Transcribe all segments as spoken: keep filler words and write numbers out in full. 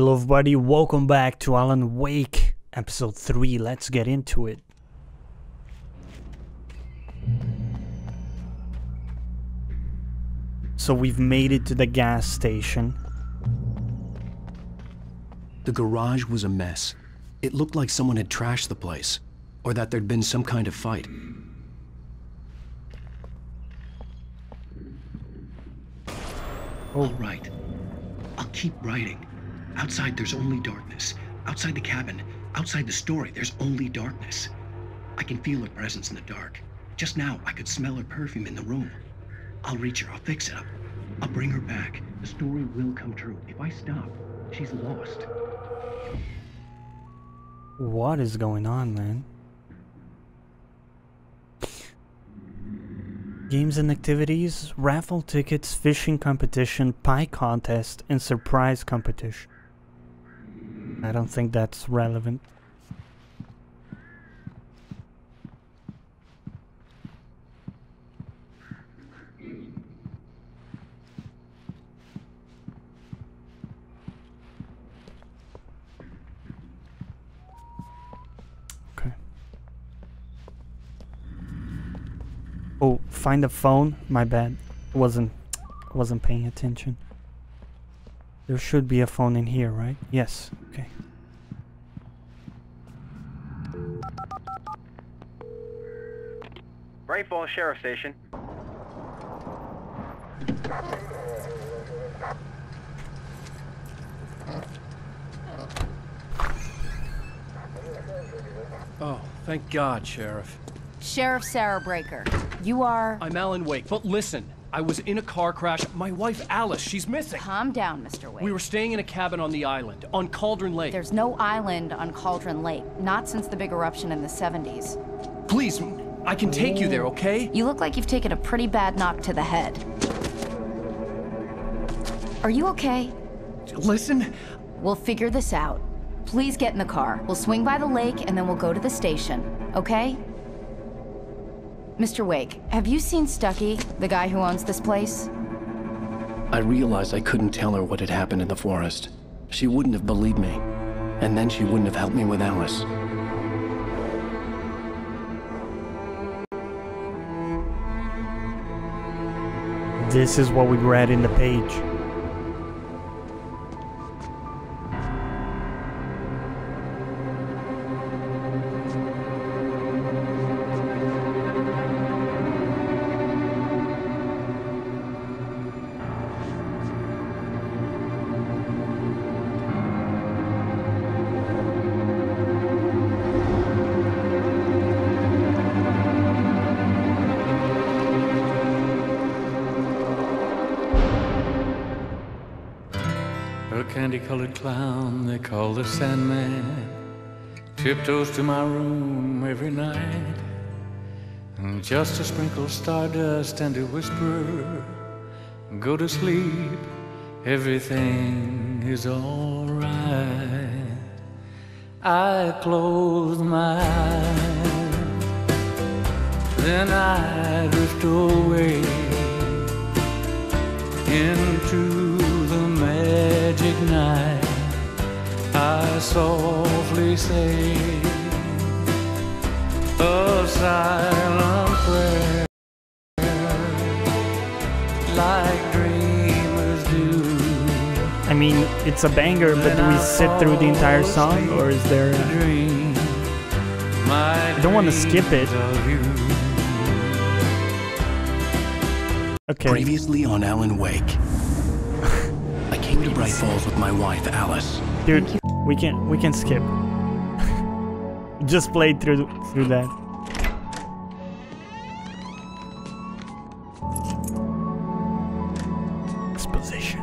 Hello everybody, welcome back to Alan Wake, episode three, let's get into it. So we've made it to the gas station. The garage was a mess. It looked like someone had trashed the place, or that there'd been some kind of fight. All right, I'll keep writing. Outside, there's only darkness. Outside the cabin, outside the story, there's only darkness. I can feel her presence in the dark. Just now, I could smell her perfume in the room. I'll reach her, I'll fix it up. I'll bring her back. The story will come true. If I stop, she's lost. What is going on, man? Games and activities, raffle tickets, fishing competition, pie contest, and surprise competition. I don't think that's relevant. Okay. Oh, find the phone? My bad. Wasn't wasn't paying attention. There should be a phone in here, right? Yes. Okay. Bright Falls Sheriff Station. Oh, thank God, Sheriff. Sheriff Sarah Breaker, you are... I'm Alan Wake, but listen. I was in a car crash. My wife, Alice, she's missing. Calm down, Mister Wade. We were staying in a cabin on the island, on Cauldron Lake. There's no island on Cauldron Lake, not since the big eruption in the seventies. Please, I can take you there, okay? You look like you've taken a pretty bad knock to the head. Are you okay? Listen. We'll figure this out. Please get in the car. We'll swing by the lake and then we'll go to the station, okay? Mister Wake, have you seen Stuckey, the guy who owns this place? I realized I couldn't tell her what had happened in the forest. She wouldn't have believed me. And then she wouldn't have helped me with Alice. This is what we read in the page. Candy-colored clown, they call the Sandman, tiptoes to my room every night, and just a sprinkle stardust and a whisper, go to sleep, everything is all right. I close my eyes, then I drift away into the mad magic night. I softly say a silent prayer like dreamers do. I mean, it's a banger, but do we sit through the entire song, or is there a... dream, I don't want to skip it. Okay. Previously on Alan Wake. To Bright Falls with my wife, Alice. Dude, we can we can skip. Just play through through that. Exposition.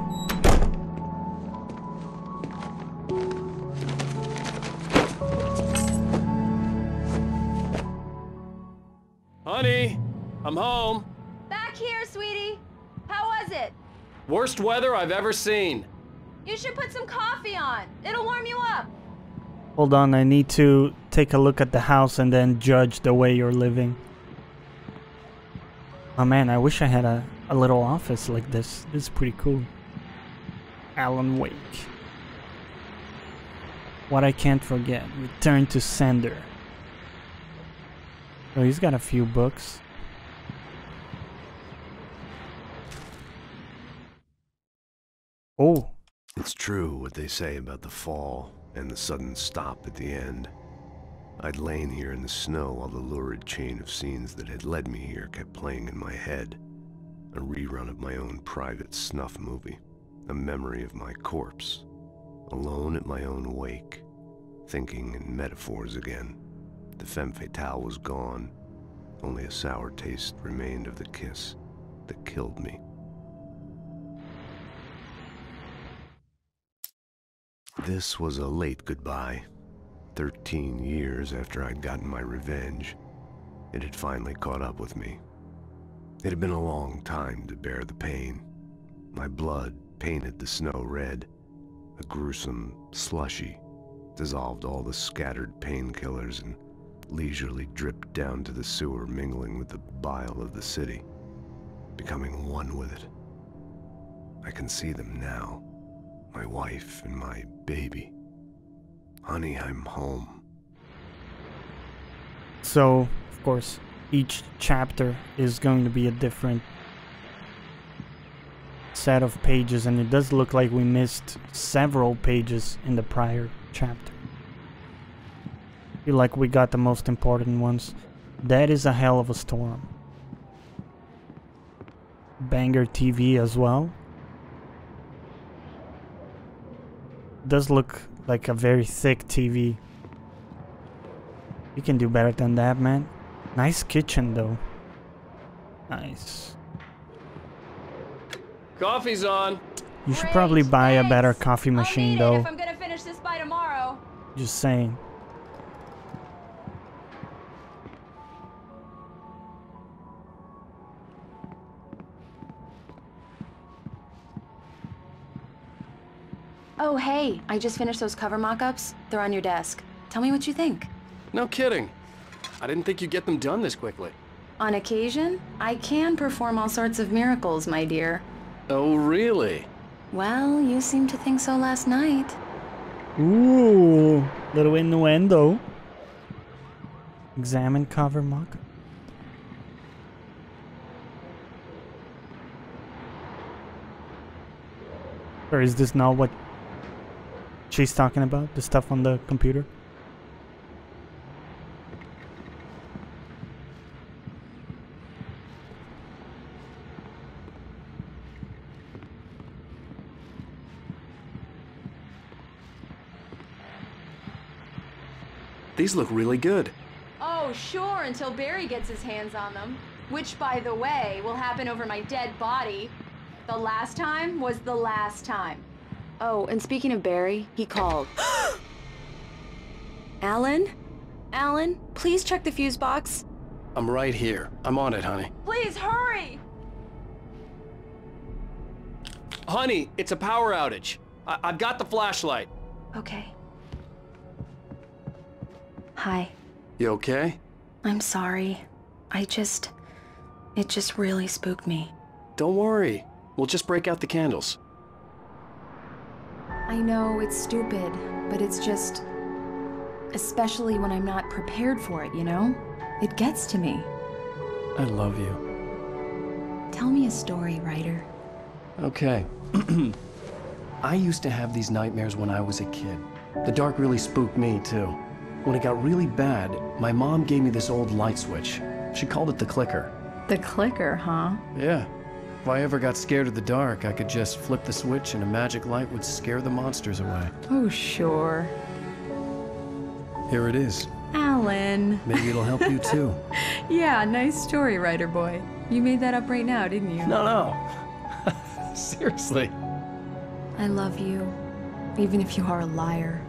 Honey, I'm home. Back here, sweetie. How was it? Worst weather I've ever seen. You should put some coffee on. It'll warm you up. Hold on, I need to take a look at the house and then judge the way you're living. Oh man, I wish I had a, a little office like this. This is pretty cool. Alan Wake. What I can't forget. Return to sender. So he's got a few books. Oh. It's true what they say about the fall and the sudden stop at the end. I'd lain here in the snow while the lurid chain of scenes that had led me here kept playing in my head. A rerun of my own private snuff movie. A memory of my corpse. Alone at my own wake. Thinking in metaphors again. The femme fatale was gone. Only a sour taste remained of the kiss that killed me. This was a late goodbye. Thirteen years after I'd gotten my revenge, it had finally caught up with me. It had been a long time to bear the pain. My blood painted the snow red, a gruesome slushy, dissolved all the scattered painkillers and leisurely dripped down to the sewer, mingling with the bile of the city, becoming one with it. I can see them now, my wife and my baby. Honey, I'm home. So, of course, each chapter is going to be a different set of pages, and it does look like we missed several pages in the prior chapter. I feel like we got the most important ones. That is a hell of a storm. Banger T V as well. It does look like a very thick T V. You can do better than that, man. Nice kitchen, though. Nice. Coffee's on. You should probably buy a better coffee machine, though. If I'm gonna finish this by tomorrow. Just saying. Oh, hey, I just finished those cover mock-ups. They're on your desk. Tell me what you think. No kidding. I didn't think you'd get them done this quickly. On occasion, I can perform all sorts of miracles, my dear. Oh, really? Well, you seemed to think so last night. Ooh, little innuendo. Examine cover mock-up. Or is this not what she's talking about? The stuff on the computer? These look really good. Oh, sure, until Barry gets his hands on them. Which, by the way, will happen over my dead body. The last time was the last time. Oh, and speaking of Barry, he called. Alan? Alan, please check the fuse box. I'm right here. I'm on it, honey. Please, hurry! Honey, it's a power outage. I I've got the flashlight. Okay. Hi. You okay? I'm sorry. I just... It just really spooked me. Don't worry. We'll just break out the candles. I know it's stupid, but it's just, especially when I'm not prepared for it, you know? It gets to me. I love you. Tell me a story, Ryder. Okay. I used to have these nightmares when I was a kid. The dark really spooked me, too. When it got really bad, my mom gave me this old light switch. She called it the clicker. The clicker, huh? Yeah. If I ever got scared of the dark, I could just flip the switch and a magic light would scare the monsters away. Oh, sure. Here it is. Alan. Maybe it'll help you too. Yeah, nice story, Ryder boy. You made that up right now, didn't you? No, no. Seriously. I love you, even if you are a liar.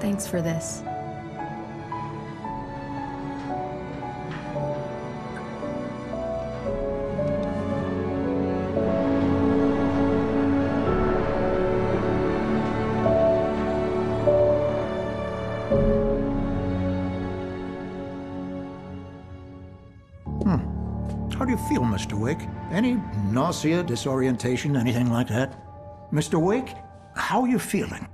Thanks for this. Mister Wake? Any nausea, disorientation, anything like that? Mister Wake, how are you feeling?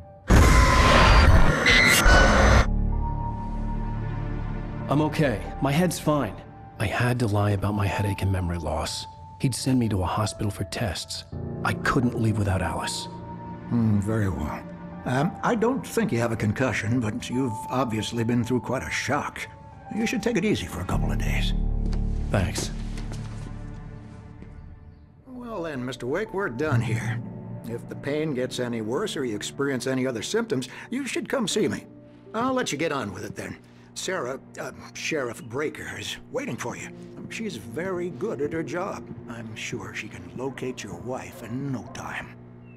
I'm okay. My head's fine. I had to lie about my headache and memory loss. He'd send me to a hospital for tests. I couldn't leave without Alice. Mm, very well. Um, I don't think you have a concussion, but you've obviously been through quite a shock. You should take it easy for a couple of days. Thanks. Well then, Mister Wake, we're done here. If the pain gets any worse or you experience any other symptoms, you should come see me. I'll let you get on with it then. Sarah, uh, Sheriff Breaker, is waiting for you. She's very good at her job. I'm sure she can locate your wife in no time.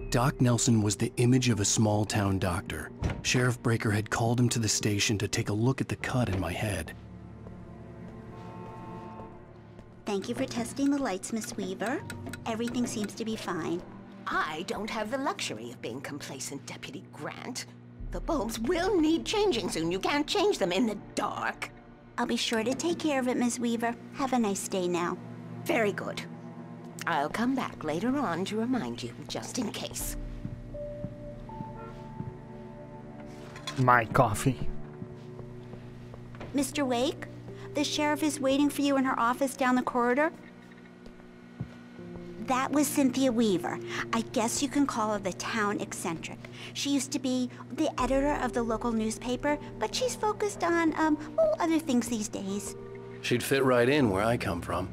Doc Nelson was the image of a small-town doctor. Sheriff Breaker had called him to the station to take a look at the cut in my head. Thank you for testing the lights, Miss Weaver. Everything seems to be fine. I don't have the luxury of being complacent, Deputy Grant. The bulbs will need changing soon. You can't change them in the dark. I'll be sure to take care of it, Miss Weaver. Have a nice day now. Very good. I'll come back later on to remind you, just in case. My coffee. Mister Wake, the sheriff is waiting for you in her office down the corridor. That was Cynthia Weaver. I guess you can call her the town eccentric. She used to be the editor of the local newspaper, but she's focused on, um, well, other things these days. She'd fit right in where I come from.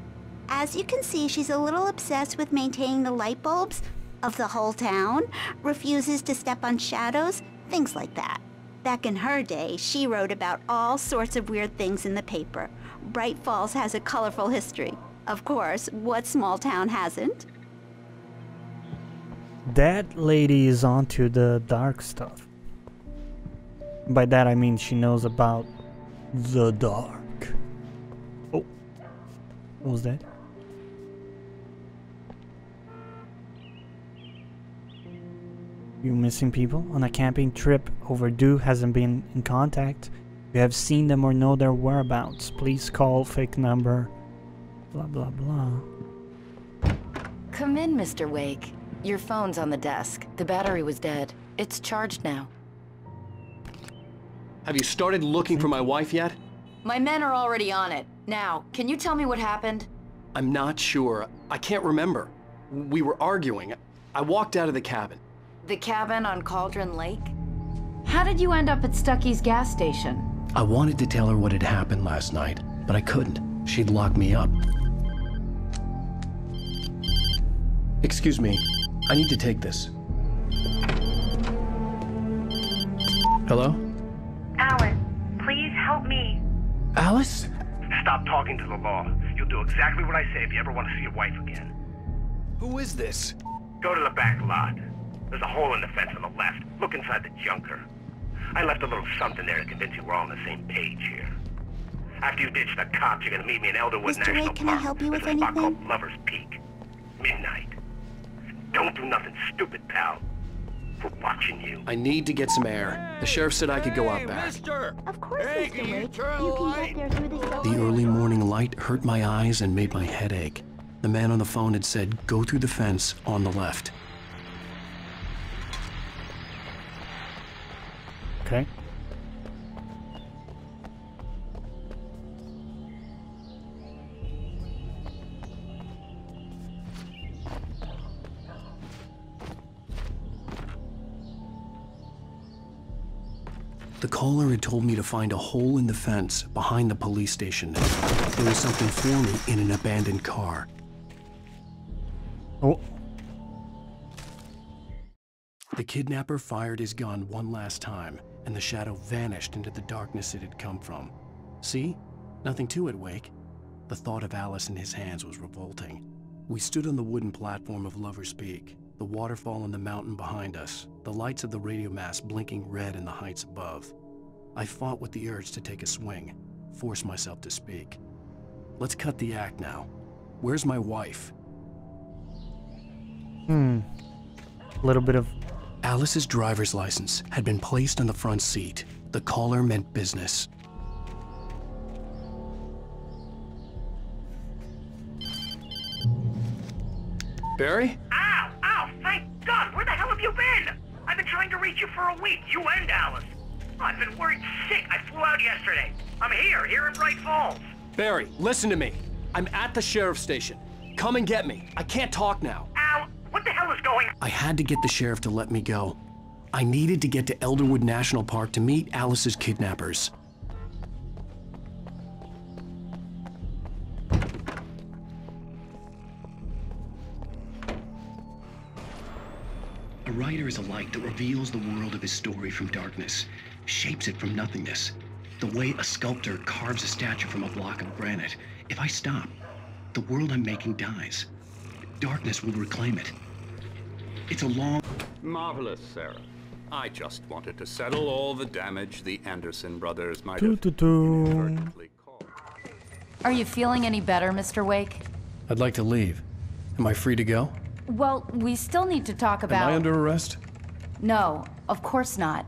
As you can see, she's a little obsessed with maintaining the light bulbs of the whole town, refuses to step on shadows, things like that. Back in her day, she wrote about all sorts of weird things in the paper. Bright Falls has a colorful history. Of course, what small town hasn't? That lady is onto the dark stuff. By that I mean she knows about the dark. Oh, what was that? You missing people on a camping trip overdue, hasn't been in contact. You have seen them or know their whereabouts. Please call fake number. Blah, blah, blah. Come in, Mister Wake. Your phone's on the desk. The battery was dead. It's charged now. Have you started looking for my wife yet? My men are already on it. Now, can you tell me what happened? I'm not sure. I can't remember. We were arguing. I walked out of the cabin. The cabin on Cauldron Lake? How did you end up at Stuckey's gas station? I wanted to tell her what had happened last night, but I couldn't. She'd lock me up. Excuse me, I need to take this. Hello? Alan, please help me. Alice? Stop talking to the law. You'll do exactly what I say if you ever want to see your wife again. Who is this? Go to the back lot. There's a hole in the fence on the left. Look inside the junker. I left a little something there to convince you we're all on the same page here. After you ditch the cops, you're gonna meet me in Elderwood National Park. Mister Wade, can I help you with anything? There's a spot called Lover's Peak. Midnight. Don't do nothing stupid, pal. We're watching you. I need to get some air. The sheriff said I could go out back. Of course, Mister Wade. You can get there through the cellar. The early morning light hurt my eyes and made my head ache. The man on the phone had said, go through the fence on the left. Okay. The caller had told me to find a hole in the fence behind the police station. There was something for me in an abandoned car. Oh. The kidnapper fired his gun one last time, and the shadow vanished into the darkness it had come from. See? Nothing to it, Wake. The thought of Alice in his hands was revolting. We stood on the wooden platform of Lover's Peak. The waterfall on the mountain behind us, the lights of the radio mast blinking red in the heights above. I fought with the urge to take a swing, force myself to speak. Let's cut the act now. Where's my wife? Hmm. A little bit of... Alice's driver's license had been placed on the front seat. The caller meant business. Barry? Ow! Ow! Thank God! Where the hell have you been? I've been trying to reach you for a week, you and Alice. Oh, I've been worried sick. I flew out yesterday. I'm here, here in Bright Falls. Barry, listen to me. I'm at the sheriff's station. Come and get me. I can't talk now. Al, what the hell is going on? I had to get the sheriff to let me go. I needed to get to Elderwood National Park to meet Alice's kidnappers. A writer is a light that reveals the world of his story from darkness, shapes it from nothingness. The way a sculptor carves a statue from a block of granite. If I stop, the world I'm making dies. Darkness will reclaim it. It's a long... Marvelous, Sarah. I just wanted to settle all the damage the Anderson brothers might have inadvertently caused. Are you feeling any better, Mister Wake? I'd like to leave. Am I free to go? Well, we still need to talk about... Am I under arrest? No, of course not.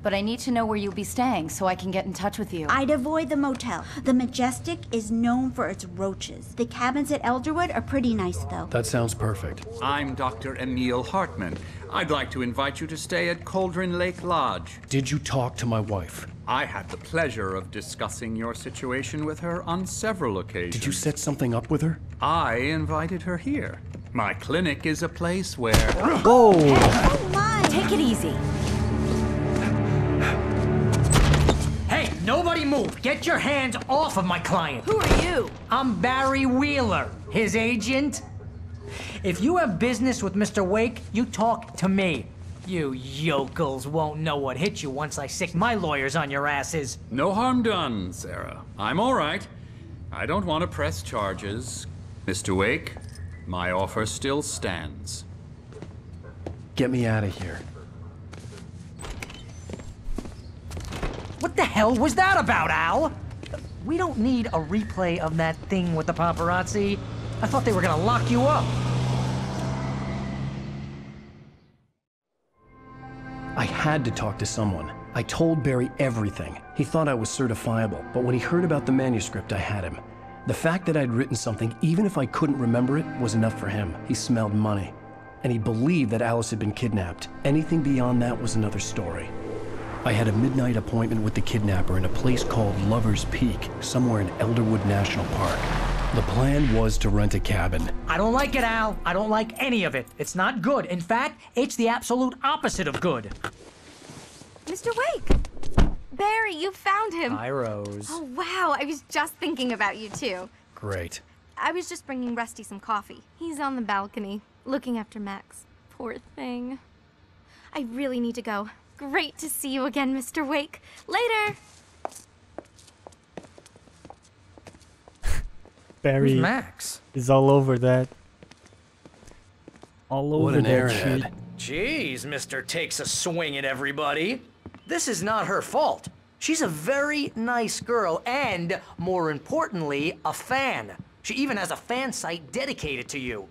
But I need to know where you'll be staying so I can get in touch with you. I'd avoid the motel. The Majestic is known for its roaches. The cabins at Elderwood are pretty nice, though. That sounds perfect. I'm Doctor Emil Hartman. I'd like to invite you to stay at Cauldron Lake Lodge. Did you talk to my wife? I had the pleasure of discussing your situation with her on several occasions. Did you set something up with her? I invited her here. My clinic is a place where... Whoa! Hey, oh my! Take it easy. Hey, nobody move! Get your hands off of my client! Who are you? I'm Barry Wheeler, his agent. If you have business with Mister Wake, you talk to me. You yokels won't know what hit you once I sick my lawyers on your asses. No harm done, Sarah. I'm all right. I don't want to press charges. Mister Wake? My offer still stands. Get me out of here. What the hell was that about, Al? We don't need a replay of that thing with the paparazzi. I thought they were gonna lock you up. I had to talk to someone. I told Barry everything. He thought I was certifiable, but when he heard about the manuscript, I had him. The fact that I'd written something, even if I couldn't remember it, was enough for him. He smelled money, and he believed that Alice had been kidnapped. Anything beyond that was another story. I had a midnight appointment with the kidnapper in a place called Lover's Peak, somewhere in Elderwood National Park. The plan was to rent a cabin. I don't like it, Al. I don't like any of it. It's not good. In fact, it's the absolute opposite of good. Mister Wake! Barry, you found him! Hi, Rose. Oh, wow, I was just thinking about you, too. Great. I was just bringing Rusty some coffee. He's on the balcony, looking after Max. Poor thing. I really need to go. Great to see you again, Mister Wake. Later! Barry Who's Max? Is all over that. All over what an airhead. Jeez, mister takes a swing at everybody. This is not her fault. She's a very nice girl and, more importantly, a fan. She even has a fan site dedicated to you.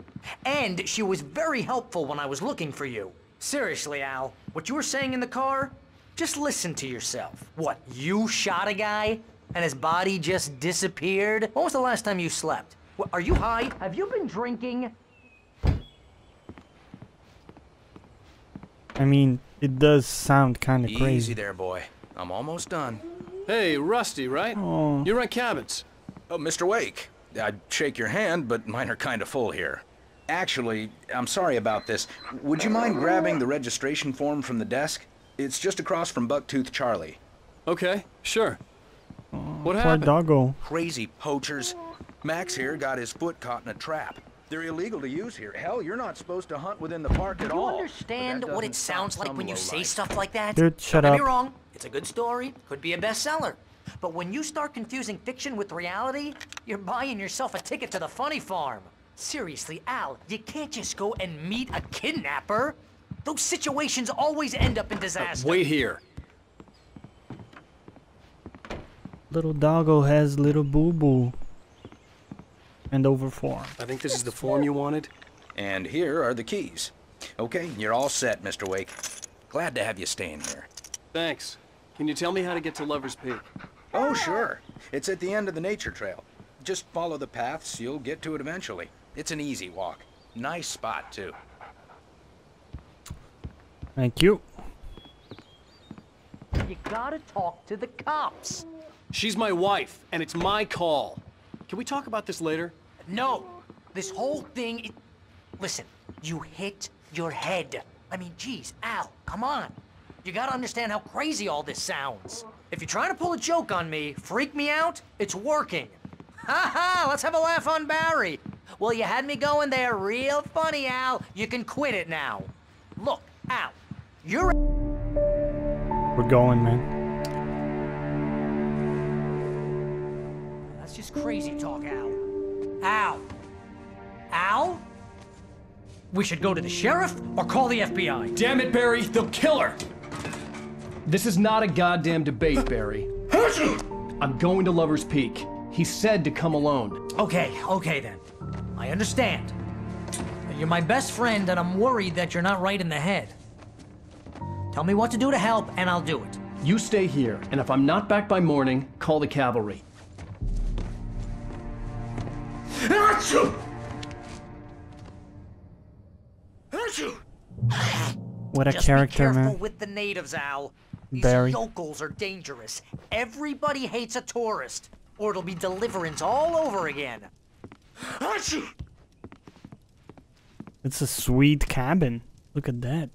And she was very helpful when I was looking for you. Seriously, Al, what you were saying in the car? Just listen to yourself. What, you shot a guy and his body just disappeared? When was the last time you slept? What, are you high? Have you been drinking? I mean, it does sound kind of crazy. Easy there, boy. I'm almost done. Hey, Rusty, right? Aww. You rent cabins. Oh, Mister Wake, I'd shake your hand, but mine are kind of full here. Actually, I'm sorry about this. Would you mind grabbing the registration form from the desk? It's just across from Bucktooth Charlie. Okay, sure. Aww, what happened? Poor doggo. Crazy poachers. Max here got his foot caught in a trap. They're illegal to use here. Hell, you're not supposed to hunt within the park at all. Do you understand what it sounds like when you say stuff like that? Dude, shut up. Don't get me wrong. It's a good story. Could be a bestseller. But when you start confusing fiction with reality, you're buying yourself a ticket to the funny farm. Seriously, Al, you can't just go and meet a kidnapper. Those situations always end up in disaster. Uh, wait here. Little doggo has little boo-boo. And over form. I think this is the form you wanted. And here are the keys. Okay, you're all set, Mister Wake. Glad to have you staying here. Thanks. Can you tell me how to get to Lover's Peak? Oh, sure. It's at the end of the nature trail. Just follow the paths, you'll get to it eventually. It's an easy walk. Nice spot, too. Thank you. You gotta talk to the cops. She's my wife, and it's my call. Can we talk about this later? No. This whole thing... It... Listen, you hit your head. I mean, geez, Al, come on. You gotta understand how crazy all this sounds. If you're trying to pull a joke on me, freak me out, it's working. Ha-ha, let's have a laugh on Barry. Well, you had me going there real funny, Al. You can quit it now. Look, Al, you're... We're going, man. That's just crazy talk, Al. Al? Al? We should go to the sheriff or call the F B I. Damn it, Barry, they'll kill her! This is not a goddamn debate, Barry. I'm going to Lover's Peak. He said to come alone. Okay, okay then. I understand. You're my best friend and I'm worried that you're not right in the head. Tell me what to do to help and I'll do it. You stay here, and if I'm not back by morning, call the cavalry. What a Just character, man. Be careful man. with the natives, Al. These Barry. yokels are dangerous. Everybody hates a tourist, or it'll be deliverance all over again. It's a sweet cabin. Look at that.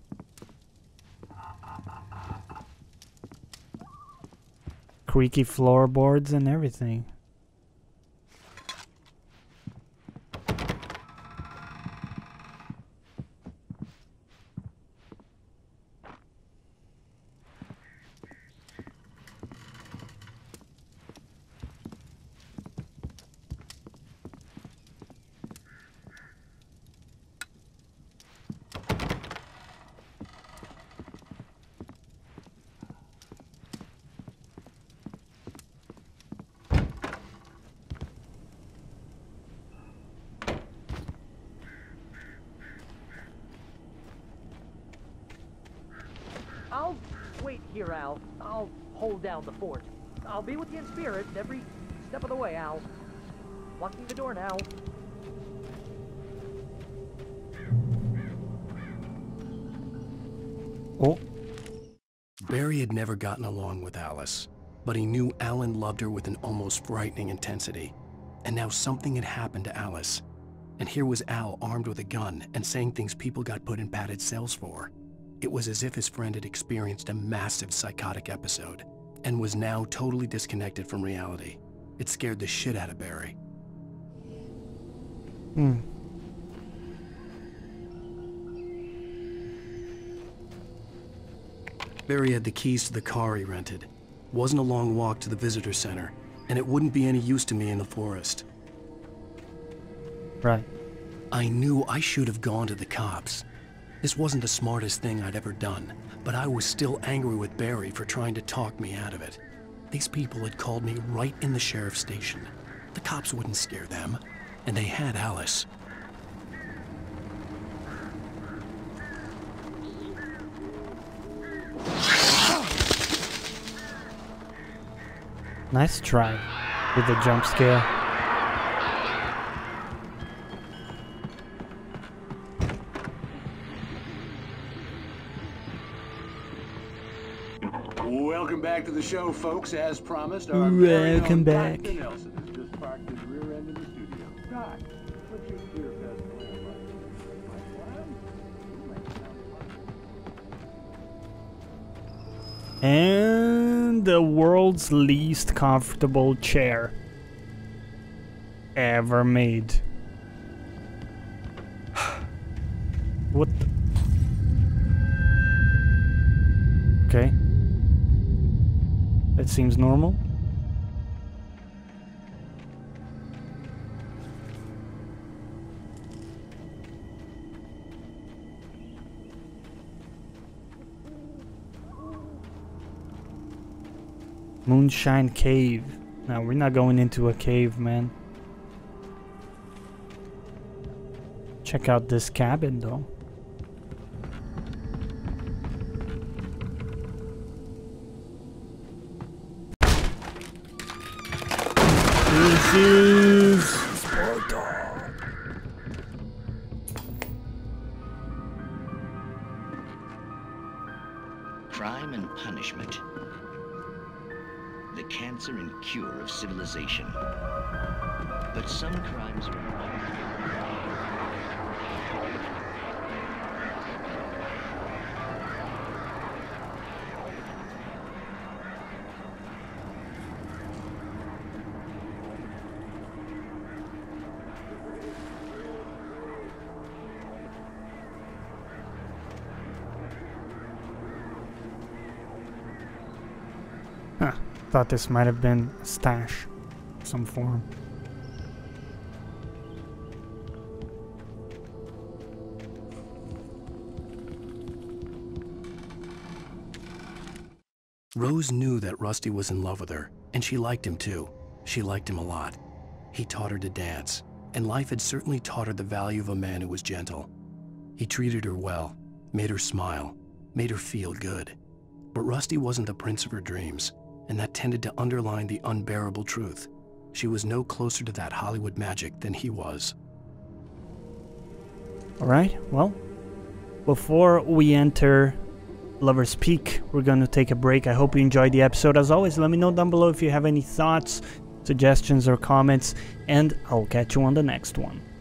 Creaky floorboards and everything. Down the fort. I'll be with you in spirit every step of the way, Al. Locking the door now. Oh. Barry had never gotten along with Alice, but he knew Alan loved her with an almost frightening intensity. And now something had happened to Alice. And here was Al armed with a gun and saying things people got put in padded cells for. It was as if his friend had experienced a massive psychotic episode and was now totally disconnected from reality. It scared the shit out of Barry. Hmm. Barry had the keys to the car he rented. Wasn't a long walk to the visitor center, and it wouldn't be any use to me in the forest. Right. I knew I should have gone to the cops. This wasn't the smartest thing I'd ever done, but I was still angry with Barry for trying to talk me out of it. These people had called me right in the sheriff's station. The cops wouldn't scare them, and they had Alice. Nice try with the jump scare. Back to the show, folks. As promised, our welcome back. Doctor Nelson has just parked his rear end in the studio. Doc, what's your dear best plan right now? And the world's least comfortable chair ever made. What? The? Okay. It seems normal. Moonshine Cave. No, we're not going into a cave, man. Check out this cabin, though. Is Sparta. Crime and punishment. The the cancer and cure of civilization. But some crimes are unforgivable. Thought this might have been a stash of some form. Rose knew that Rusty was in love with her, and she liked him too. She liked him a lot. He taught her to dance, and life had certainly taught her the value of a man who was gentle. He treated her well, made her smile, made her feel good. But Rusty wasn't the prince of her dreams. And that tended to underline the unbearable truth. She was no closer to that Hollywood magic than he was. All right, well, before we enter Lover's Peak, we're going to take a break. I hope you enjoyed the episode. As always, let me know down below if you have any thoughts, suggestions, or comments, and I'll catch you on the next one.